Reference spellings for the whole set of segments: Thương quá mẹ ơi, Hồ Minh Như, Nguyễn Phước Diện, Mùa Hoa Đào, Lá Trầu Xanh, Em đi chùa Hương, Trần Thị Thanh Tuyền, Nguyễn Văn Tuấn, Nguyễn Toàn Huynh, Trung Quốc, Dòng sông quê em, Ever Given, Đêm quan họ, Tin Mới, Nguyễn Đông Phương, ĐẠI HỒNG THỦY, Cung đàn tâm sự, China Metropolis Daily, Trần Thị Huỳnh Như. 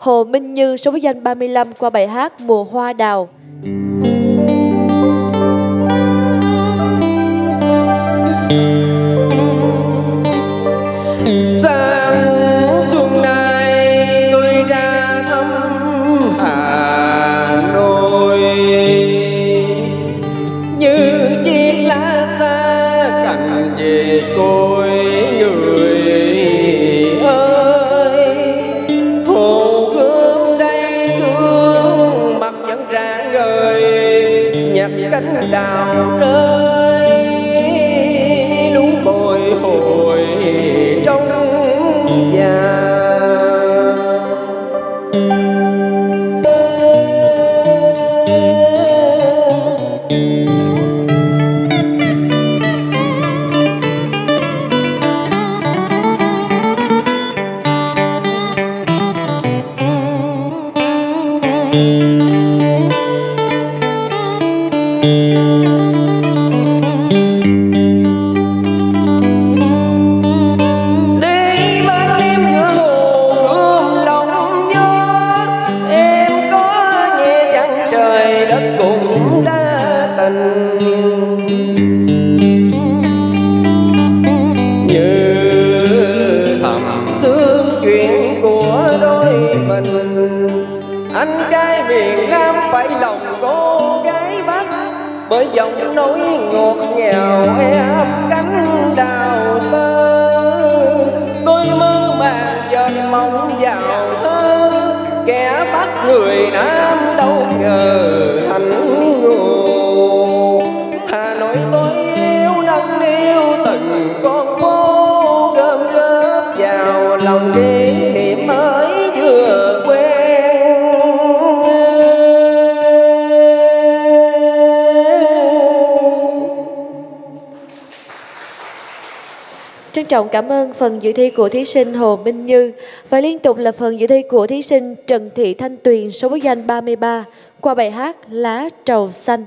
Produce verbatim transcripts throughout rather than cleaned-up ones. Hồ Minh Như số với danh ba mươi lăm qua bài hát Mùa Hoa Đào. Đào rơi đúng bồi hồi trong nhà, bởi giọng nói ngọt ngào ép cánh đào tơ. Tôi mơ màng dệt mộng vào thơ, kẻ bắt người Nam đâu ngờ thành ngô. Hà Nội tôi yêu nâng niu từng con phố, gom góp vào lòng kỷ niệm mới vừa. Trân trọng cảm ơn phần dự thi của thí sinh Hồ Minh Như. Và liên tục là phần dự thi của thí sinh Trần Thị Thanh Tuyền số báo danh ba mươi ba qua bài hát Lá Trầu Xanh.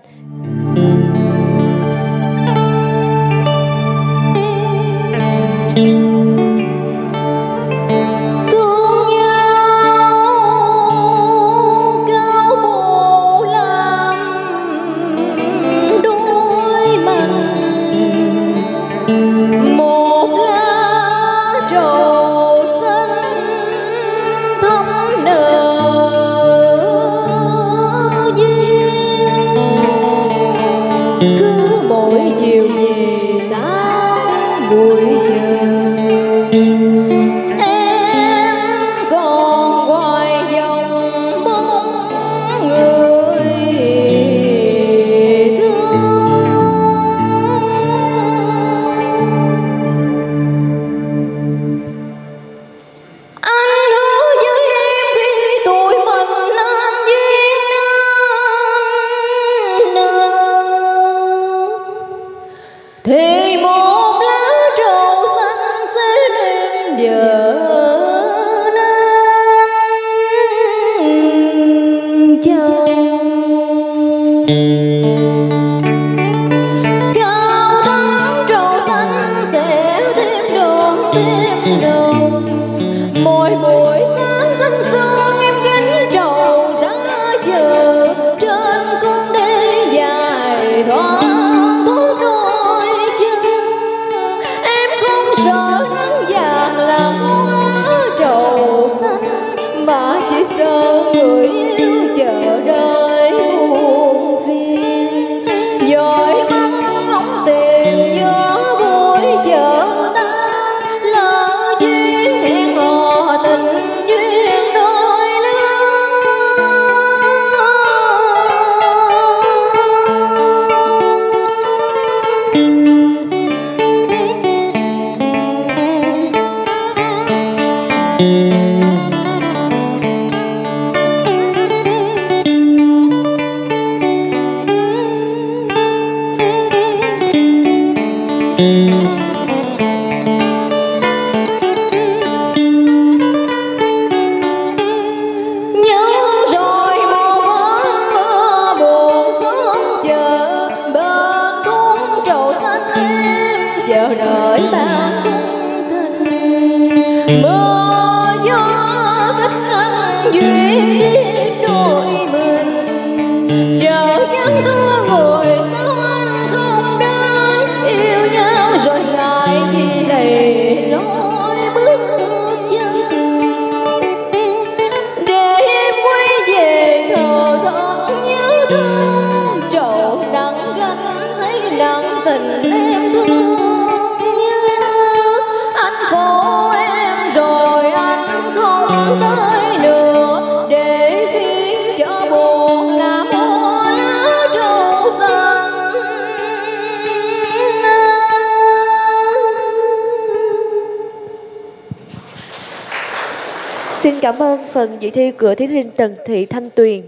Xin cảm ơn phần dự thi của thí sinh Trần Thị Thanh Tuyền.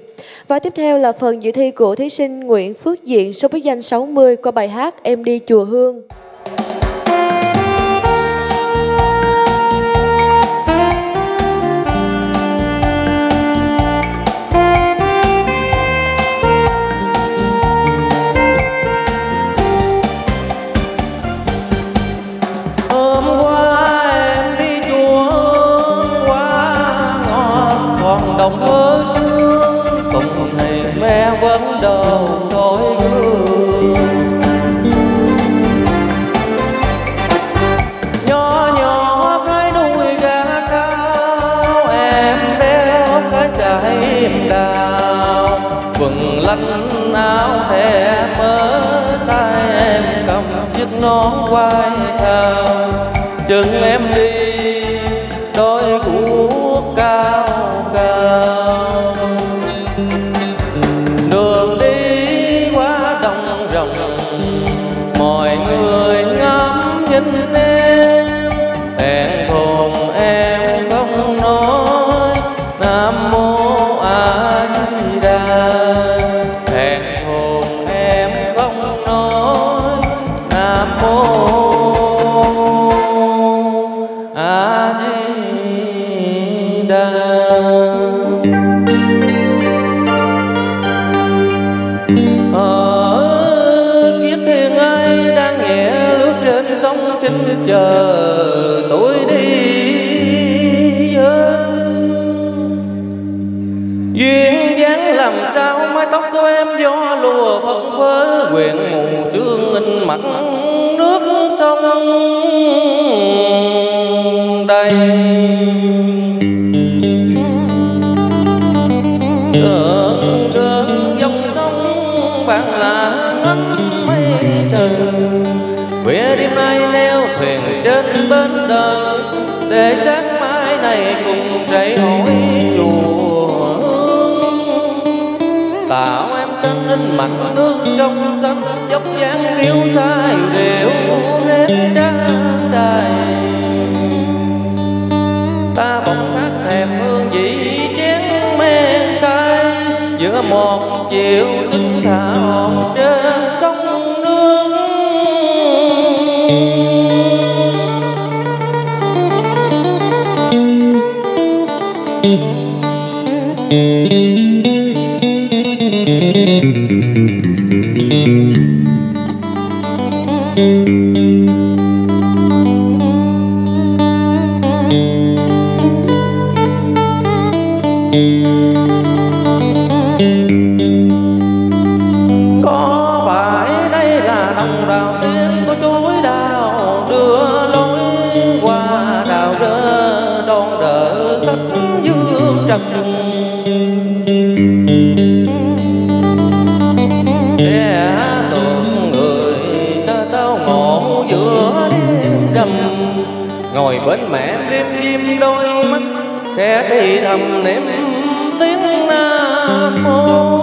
Và tiếp theo là phần dự thi của thí sinh Nguyễn Phước Diện số bí danh sáu mươi qua bài hát Em đi chùa Hương. Chừng em đi đôi cũ cao cao, đường đi quá đông rộng, mọi người ngắm nhìn em, hẹn hồn em không nói Nam Mô A Di Đà, hẹn hồn em không nói Nam Mô chờ tôi đi yeah. Duyên dáng làm sao mái tóc của em gió lùa phất phới, quyện mù sương in mặt nước sông đây cơn cơn dòng sông bạc là ngất mây trời. Khuya đêm nay neo thuyền trên bến đời, để sáng mai này cùng rảy hỏi chùa Hương. Tạo em chân in mặt nước trong xanh, dốc dáng kiêu sai đều nét trang đầy. Ta bỗng khát thèm hương vị chén men cay, giữa một chiều tinh thảo trên sông. Bên mẹ liêm diêm đôi mắt, khẽ thì thầm nếm tiếng Nam Mô.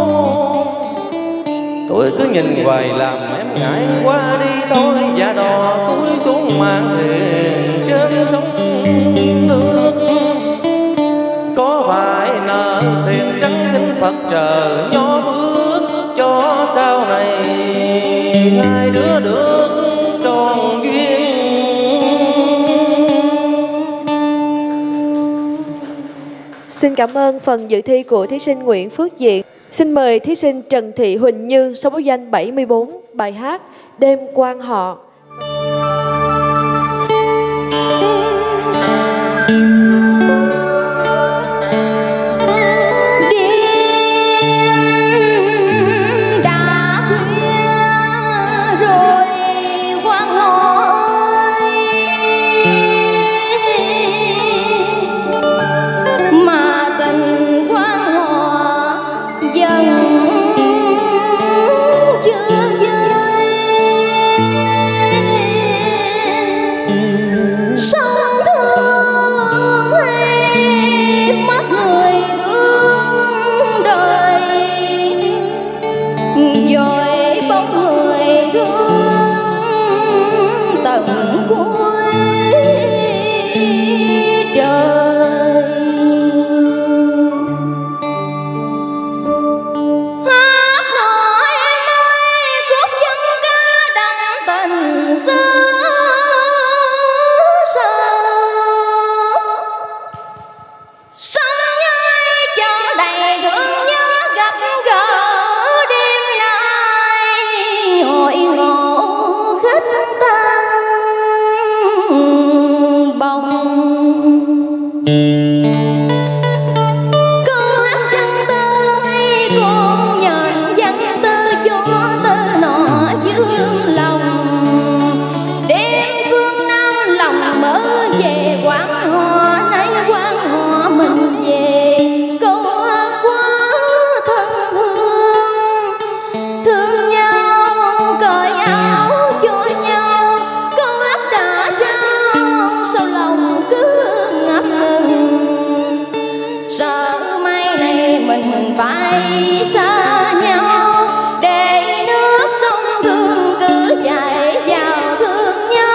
Tôi cứ nhìn hoài làm em ngại quá đi thôi, giả đò túi xuống màn thuyền trên sông nước. Có phải nợ tiền trắng xin Phật trời nhó phước, cho sau này hai đứa được tròn duyên. Xin cảm ơn phần dự thi của thí sinh Nguyễn Phước Diện. Xin mời thí sinh Trần Thị Huỳnh Như, số bí danh bảy mươi bốn, bài hát Đêm Quan Họ. này mình phải xa nhau để nước sông thương cứ chảy vào thương nhớ.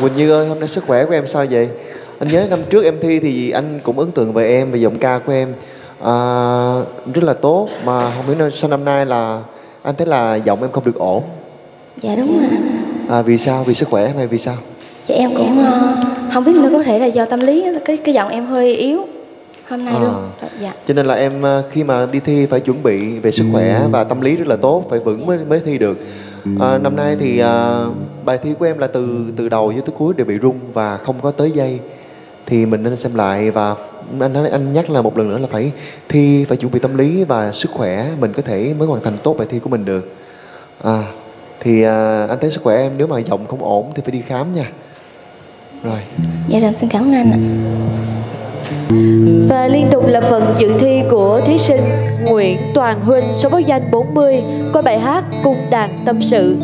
Huỳnh Như ơi, hôm nay sức khỏe của em sao vậy? Anh nhớ năm trước em thi thì anh cũng ấn tượng về em, về giọng ca của em à, rất là tốt. Mà không hiểu sao năm nay là anh thấy là giọng em không được ổn. Dạ đúng rồi. À, vì sao? Vì sức khỏe hay vì sao? Dạ em cũng không biết nữa, có thể là do tâm lý, cái cái giọng em hơi yếu hôm nay à, luôn. Dạ. Cho nên là em khi mà đi thi phải chuẩn bị về sức khỏe và tâm lý rất là tốt, phải vững mới mới thi được. À, năm nay thì à, bài thi của em là từ từ đầu cho tới cuối đều bị rung và không có tới giây, thì mình nên xem lại. Và anh anh nhắc là một lần nữa là phải thi, phải chuẩn bị tâm lý và sức khỏe, mình có thể mới hoàn thành tốt bài thi của mình được. À, thì à, anh thấy sức khỏe em nếu mà giọng không ổn thì phải đi khám nha. Rồi. Dạ rồi, xin cảm ơn anh ạ. Và liên tục là phần dự thi của thí sinh Nguyễn Toàn Huynh, số báo danh bốn mươi, qua bài hát Cung đàn tâm sự.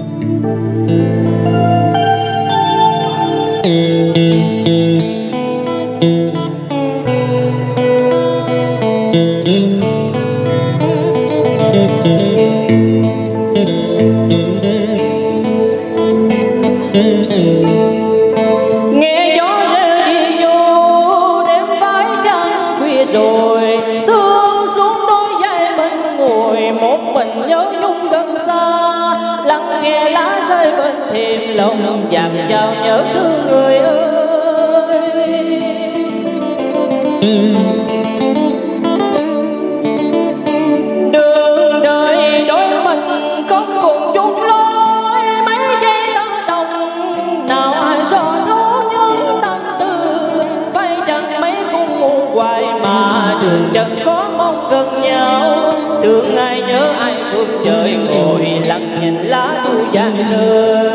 Lòng dạt dào nhớ thương người ơi. Đường đời đôi mình không cùng chung lối, mấy giây tơ đồng nào ai so thấu những tâm tư. Phải chẳng mấy cũng ngu hoài mà đường chẳng có mong gần nhau. Thương ai nhớ ai phương trời ngồi lặng nhìn lá thu vàng rơi.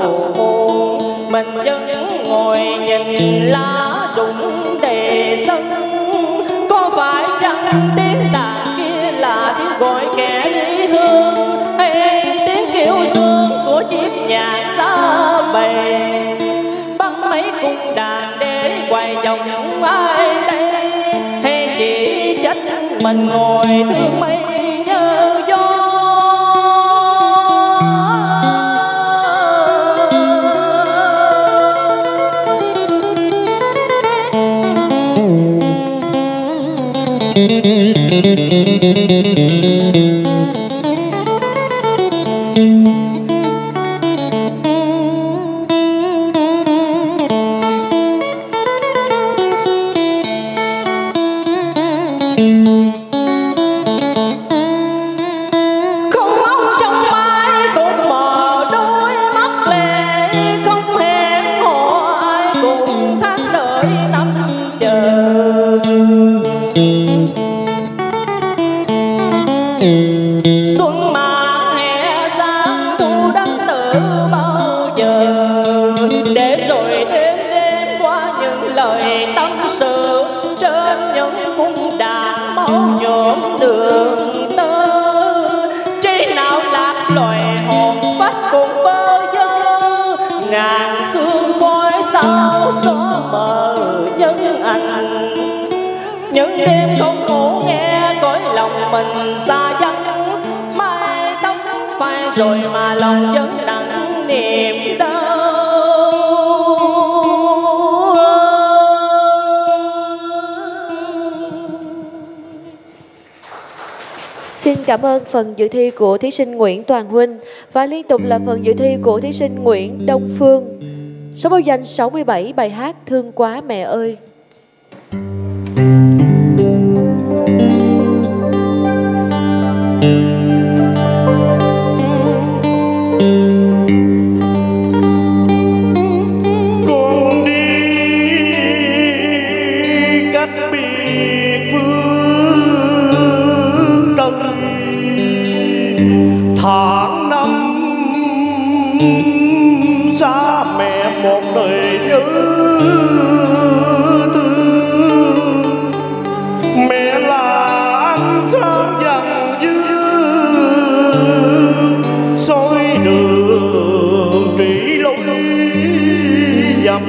Hãy mình vẫn ngồi nhìn lá rụng để sân. Có phải chăng tiếng đàn kia là tiếng gọi kẻ lý hương, hay tiếng kêu sương của chiếc nhạc xa bầy bắn mấy cung đàn để quay vòng ai đây? Hay chỉ trách mình ngồi thương mấy rồi mà lòng vẫn nặng niềm đau. Xin cảm ơn phần dự thi của thí sinh Nguyễn Toàn Huynh và liên tục là phần dự thi của thí sinh Nguyễn Đông Phương. Số báo danh sáu mươi bảy, bài hát Thương Quá Mẹ Ơi.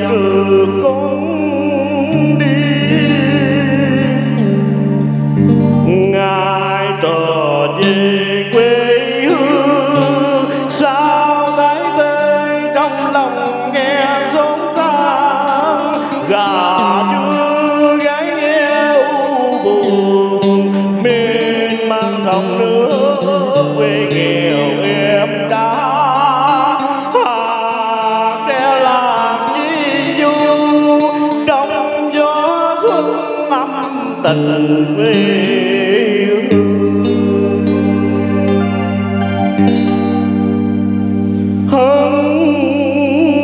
Đường con đi ngài trở về quê hương, sao thấy tê trong lòng nghe xôn xao. Gà chưa gái nghe u buồn miên mang dòng nước quê nghèo em đã. Tình quê hơn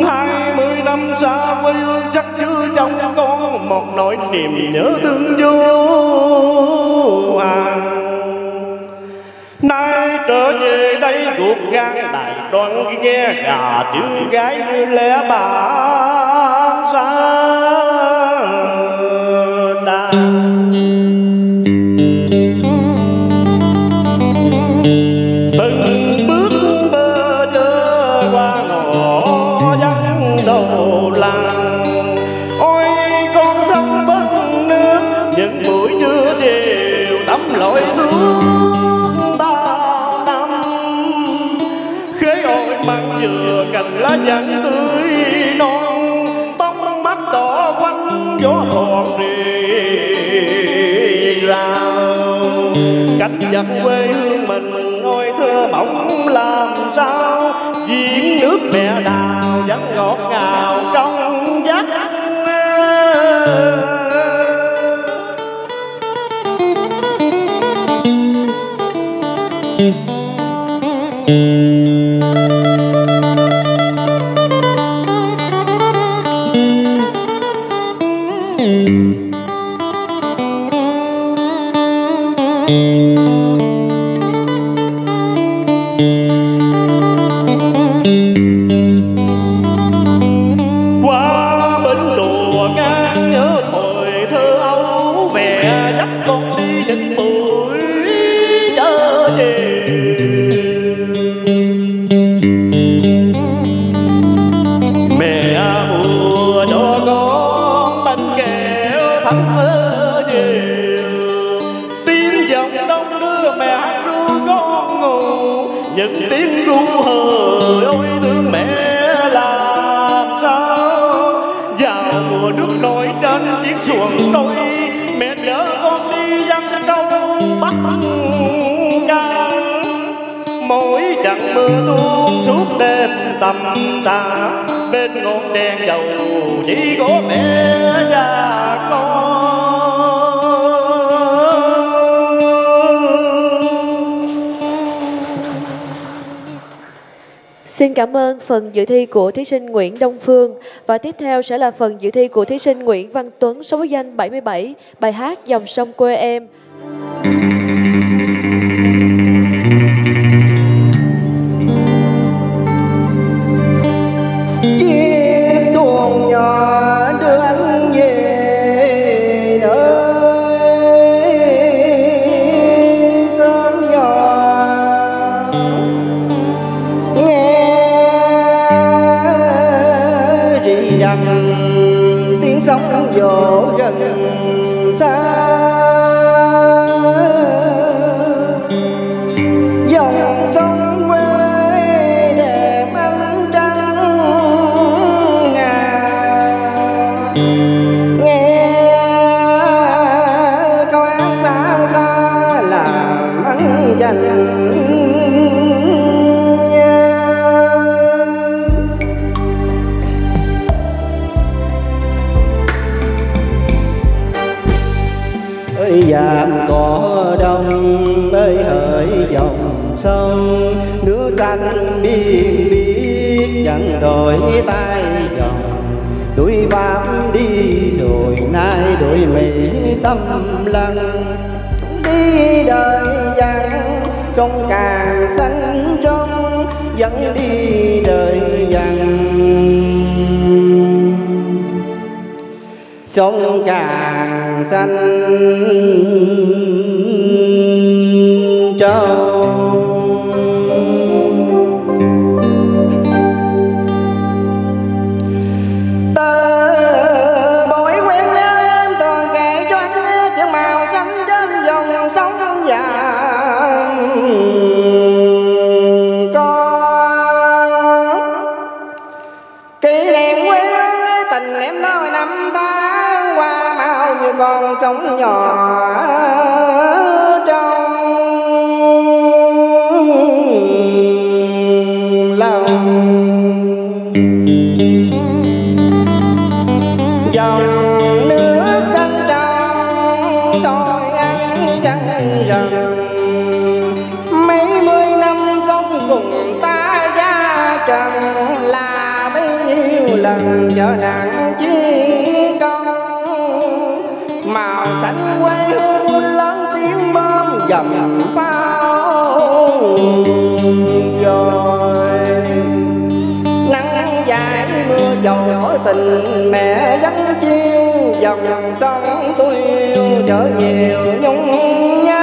hai mươi năm xa quê hương, chắc chứa trong con một nỗi niềm nhớ thương vô hạn. Nay trở về đây ruột gan đại đoan, nghe gà tiếng gái như lẽ bà xa. Lá vàng tươi non, tóc mắt đỏ quanh gió thoảng rì rào. Cảnh vật quê hương mình ôi thơ bỗng làm sao, giếng nước mẹ đào vẫn ngọt ngào trong vắt. chuồng tôi, mẹ đỡ con đi dăng câu bắt cá. Mỗi trận mưa tuôn suốt đêm tầm tà, bên ngọn đèn dầu chỉ có mẹ và con. Xin cảm ơn phần dự thi của thí sinh Nguyễn Đông Phương. Và tiếp theo sẽ là phần dự thi của thí sinh Nguyễn Văn Tuấn, số danh bảy mươi bảy, bài hát Dòng sông quê em. Đổi tay dòng đuôi váp đi rồi nay đuổi mỹ xâm lăng đi đời vàng sông càng xanh trong vẫn đi đời vàng sông càng xanh trong. Sống nhỏ trong lòng dòng nước trắng trong soi ánh trăng rằm mấy mươi năm sống cùng ta ra trần là bấy nhiêu lần trở nặng chi công màu xanh quê hương lớn tiếng bom dầm pháo rồi nắng dài mưa dầu mối tình mẹ dắt chiêu dòng sông tôi yêu trở nhiều nhung nhớ.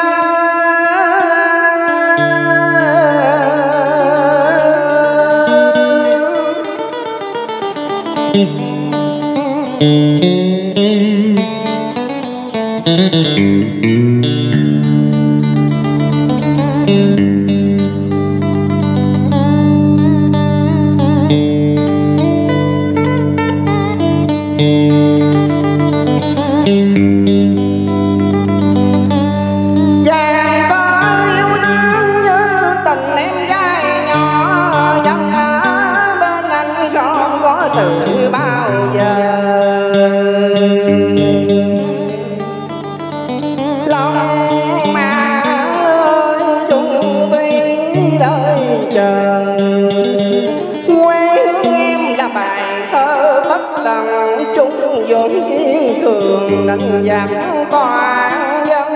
Nâng giặc toàn dân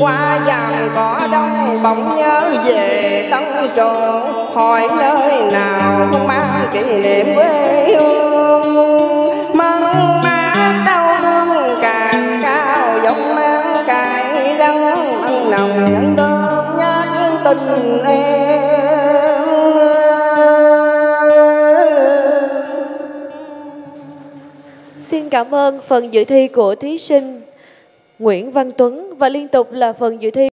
qua dàn cỏ đông bỗng nhớ về Tân Trồ hỏi nơi nào không mang kỷ niệm quê hương mân mát đau thương càng cao giọng mang cài đắng ăn nồng nhẫn tôm nhát tình em. Xin cảm ơn phần dự thi của thí sinh Nguyễn Văn Tuấn và liên tục là phần dự thi